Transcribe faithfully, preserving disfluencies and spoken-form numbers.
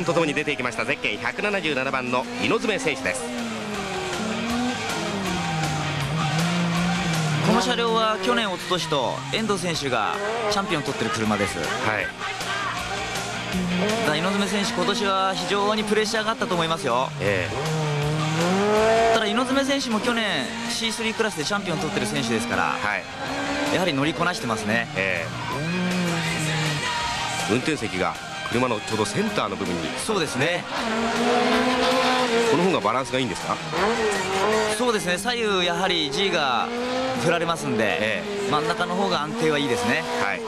門とともに出ていきましたゼッケンひゃくななじゅうななばんの猪爪選手です。この車両は去年、一昨年と遠藤選手がチャンピオンを取っている車です。はい、だ猪爪選手、今年は非常にプレッシャーがあったと思いますよ。ええ、ただ猪爪選手も去年 シースリー クラスでチャンピオンを取っている選手ですから、はい、やはり乗りこなしてますね。ええ、運転席が車のちょうどセンターの部分に、そうですね、この方がバランスがいいんですか。そうですね、左右やはり G が振られますんで、ええ、真ん中の方が安定はいいですね。はい。